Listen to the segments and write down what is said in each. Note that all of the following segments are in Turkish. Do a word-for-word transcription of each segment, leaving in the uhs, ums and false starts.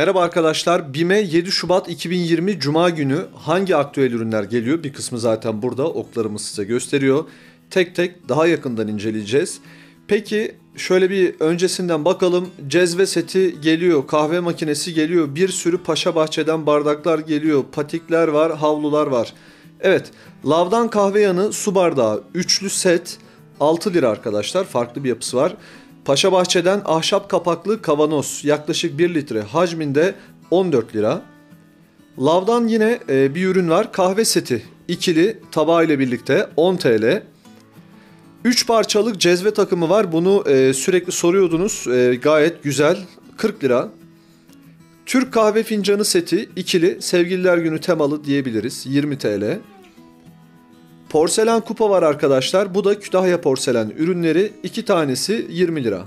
Merhaba arkadaşlar, BİM'e yedi Şubat iki bin yirmi Cuma günü hangi aktüel ürünler geliyor? Bir kısmı zaten burada, oklarımız size gösteriyor. Tek tek daha yakından inceleyeceğiz. Peki şöyle bir öncesinden bakalım. Cezve seti geliyor, kahve makinesi geliyor, bir sürü Paşabahçe'den bardaklar geliyor, patikler var, havlular var. Evet, LAV'dan kahve yanı su bardağı, üçlü set altı lira arkadaşlar, farklı bir yapısı var. Paşabahçe'den ahşap kapaklı kavanoz yaklaşık bir litre hacminde on dört lira. LAV'dan yine bir ürün var. Kahve seti ikili tabağı ile birlikte on TL. üç parçalık cezve takımı var. Bunu sürekli soruyordunuz. Gayet güzel. kırk lira. Türk kahve fincanı seti ikili Sevgililer Günü temalı diyebiliriz. yirmi TL. Porselen kupa var arkadaşlar. Bu da Kütahya porselen ürünleri. iki tanesi yirmi lira.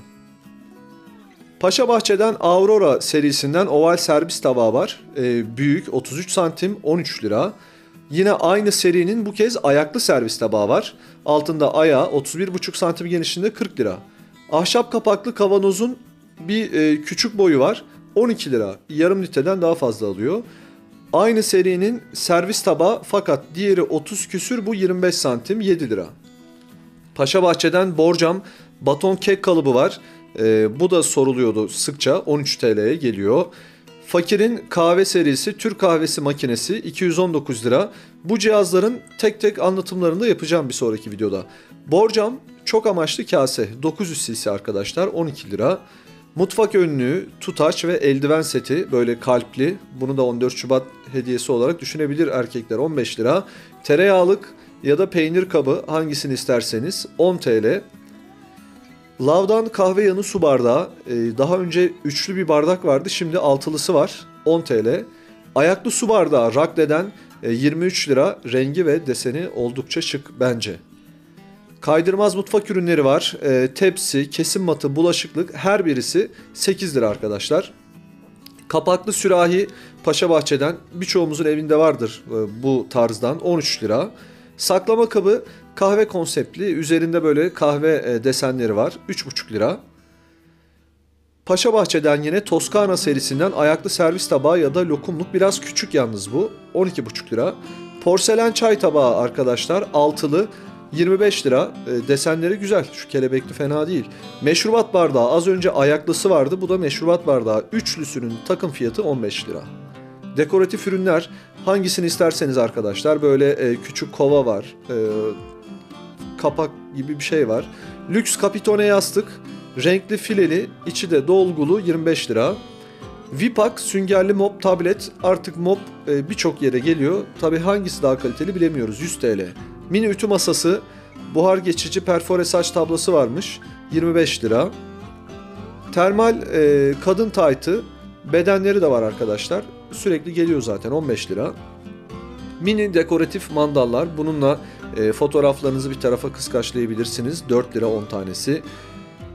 Paşabahçe'den Aurora serisinden oval servis tabağı var. Ee, büyük otuz üç santim on üç lira. Yine aynı serinin bu kez ayaklı servis tabağı var. Altında ayağı otuz bir buçuk santim genişliğinde kırk lira. Ahşap kapaklı kavanozun bir e, küçük boyu var. on iki lira. Yarım litreden daha fazla alıyor. Aynı serinin servis tabağı fakat diğeri otuz küsür, bu yirmi beş santim yedi lira. Paşabahçe'den Borcam baton kek kalıbı var. Ee, bu da soruluyordu sıkça, on üç TL'ye geliyor. Fakir'in kahve serisi Türk kahvesi makinesi iki yüz on dokuz lira. Bu cihazların tek tek anlatımlarını da yapacağım bir sonraki videoda. Borcam çok amaçlı kase dokuz yüz cc arkadaşlar, on iki lira. Mutfak önlüğü, tutaç ve eldiven seti böyle kalpli. Bunu da on dört Şubat hediyesi olarak düşünebilir erkekler, on beş lira. Tereyağlık ya da peynir kabı hangisini isterseniz on TL. LAV'dan kahve yanı su bardağı. Daha önce üçlü bir bardak vardı, şimdi altılısı var, on TL. Ayaklı su bardağı Rakle'den yirmi üç lira. Rengi ve deseni oldukça şık bence. Kaydırmaz mutfak ürünleri var. E, tepsi, kesim matı, bulaşıklık her birisi sekiz lira arkadaşlar. Kapaklı sürahi Paşabahçe'den, birçoğumuzun evinde vardır e, bu tarzdan, on üç lira. Saklama kabı kahve konseptli, üzerinde böyle kahve e, desenleri var, üç buçuk lira. Paşabahçe'den yine Toskana serisinden ayaklı servis tabağı ya da lokumluk, biraz küçük yalnız bu, on iki buçuk lira. Porselen çay tabağı arkadaşlar altılı. yirmi beş lira. E, desenleri güzel. Şu kelebekli fena değil. Meşrubat bardağı, az önce ayaklısı vardı. Bu da meşrubat bardağı. Üçlüsünün takım fiyatı on beş lira. Dekoratif ürünler hangisini isterseniz arkadaşlar. Böyle e, küçük kova var. E, kapak gibi bir şey var. Lüks kapitone yastık. Renkli fileli. İçi de dolgulu. yirmi beş lira. Vipak süngerli mop tablet. Artık mop e, birçok yere geliyor. Tabi hangisi daha kaliteli bilemiyoruz. yüz TL. Mini ütü masası, buhar geçici perfore saç tablası varmış, yirmi beş lira. Termal e, kadın taytı, bedenleri de var arkadaşlar. Sürekli geliyor zaten, on beş lira. Mini dekoratif mandallar, bununla e, fotoğraflarınızı bir tarafa kıskaçlayabilirsiniz, dört lira on tanesi.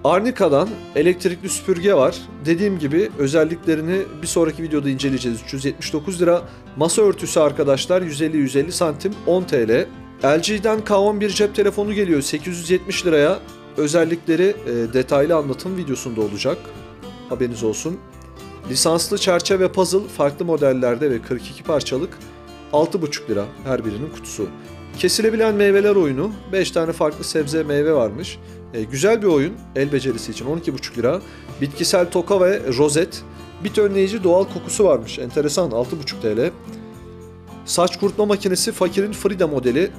Arnica'dan elektrikli süpürge var. Dediğim gibi özelliklerini bir sonraki videoda inceleyeceğiz, üç yüz yetmiş dokuz lira. Masa örtüsü arkadaşlar yüz elli yüz elli santim, on TL. L G'den K on bir cep telefonu geliyor sekiz yüz yetmiş liraya. Özellikleri e, detaylı anlatım videosunda olacak. Haberiniz olsun. Lisanslı çerçeve puzzle farklı modellerde ve kırk iki parçalık altı buçuk lira her birinin kutusu. Kesilebilen meyveler oyunu, beş tane farklı sebze meyve varmış. E, güzel bir oyun, el becerisi için on iki buçuk lira. Bitkisel toka ve rozet. Bit önleyici doğal kokusu varmış. Enteresan, altı buçuk TL. Saç kurutma makinesi Fakir'in Frida modeli.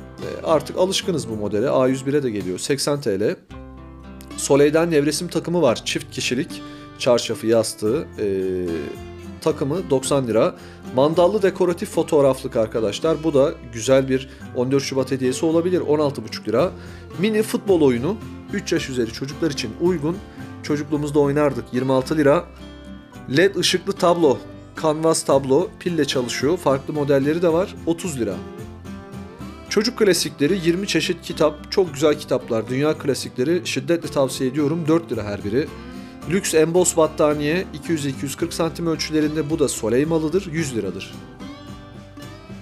Artık alışkınız bu modele. A yüz bire de geliyor. seksen TL. Soley'den nevresim takımı var. Çift kişilik. Çarşafı, yastığı. Ee, takımı doksan lira. Mandallı dekoratif fotoğraflık arkadaşlar. Bu da güzel bir on dört Şubat hediyesi olabilir. on altı buçuk lira. Mini futbol oyunu. üç yaş üzeri çocuklar için uygun. Çocukluğumuzda oynardık. yirmi altı lira. L E D ışıklı tablo. Kanvas tablo, pille çalışıyor. Farklı modelleri de var. otuz lira. Çocuk klasikleri, yirmi çeşit kitap. Çok güzel kitaplar. Dünya klasikleri şiddetle tavsiye ediyorum. dört lira her biri. Lüks emboz battaniye iki yüz iki yüz kırk santim ölçülerinde. Bu da Soley malıdır. yüz liradır.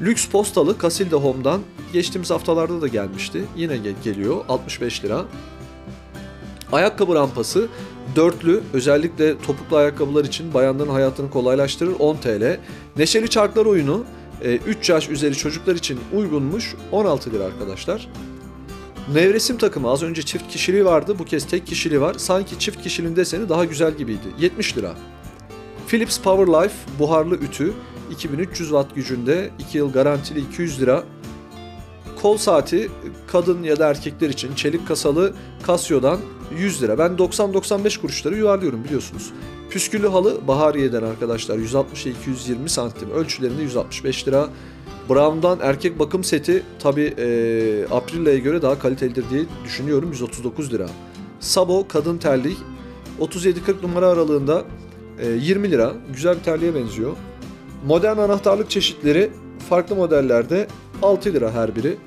Lüks postalı Casilda Home'dan. Geçtiğimiz haftalarda da gelmişti. Yine geliyor. altmış beş lira. Ayakkabı rampası. Dörtlü özellikle topuklu ayakkabılar için bayanların hayatını kolaylaştırır, on TL. Neşeli Çarklar oyunu üç yaş üzeri çocuklar için uygunmuş, on altı lira arkadaşlar. Nevresim takımı, az önce çift kişiliği vardı, bu kez tek kişiliği var. Sanki çift kişiliğin deseni daha güzel gibiydi, yetmiş lira. Philips Power Life buharlı ütü, iki bin üç yüz watt gücünde, iki yıl garantili, iki yüz lira. Kol saati kadın ya da erkekler için çelik kasalı Casio'dan yüz lira. Ben doksan doksan beş kuruşları yuvarlıyorum biliyorsunuz. Püsküllü halı Bahariye'den arkadaşlar yüz altmışa iki yüz yirmi santim ölçülerinde yüz altmış beş lira. Braun'dan erkek bakım seti, tabi e, Aprilia'ya göre daha kalitelidir diye düşünüyorum, yüz otuz dokuz lira. Sabo kadın terlik otuz yedi kırk numara aralığında e, yirmi lira, güzel bir terliğe benziyor. Modern anahtarlık çeşitleri farklı modellerde altı lira her biri.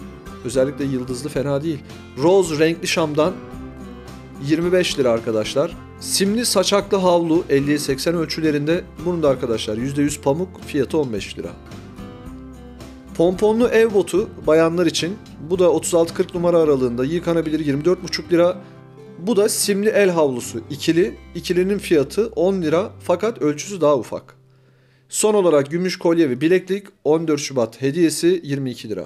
Özellikle yıldızlı fena değil. Rose renkli şamdan yirmi beş lira arkadaşlar. Simli saçaklı havlu elliye seksen ölçülerinde. Bunun da arkadaşlar yüzde yüz pamuk, fiyatı on beş lira. Pomponlu ev botu bayanlar için. Bu da otuz altı kırk numara aralığında, yıkanabilir, yirmi dört buçuk lira. Bu da simli el havlusu ikili. İkilinin fiyatı on lira fakat ölçüsü daha ufak. Son olarak gümüş kolye ve bileklik on dört Şubat hediyesi yirmi iki lira.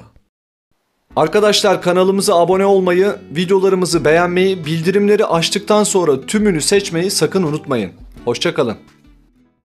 Arkadaşlar kanalımıza abone olmayı, videolarımızı beğenmeyi, bildirimleri açtıktan sonra tümünü seçmeyi sakın unutmayın. Hoşça kalın.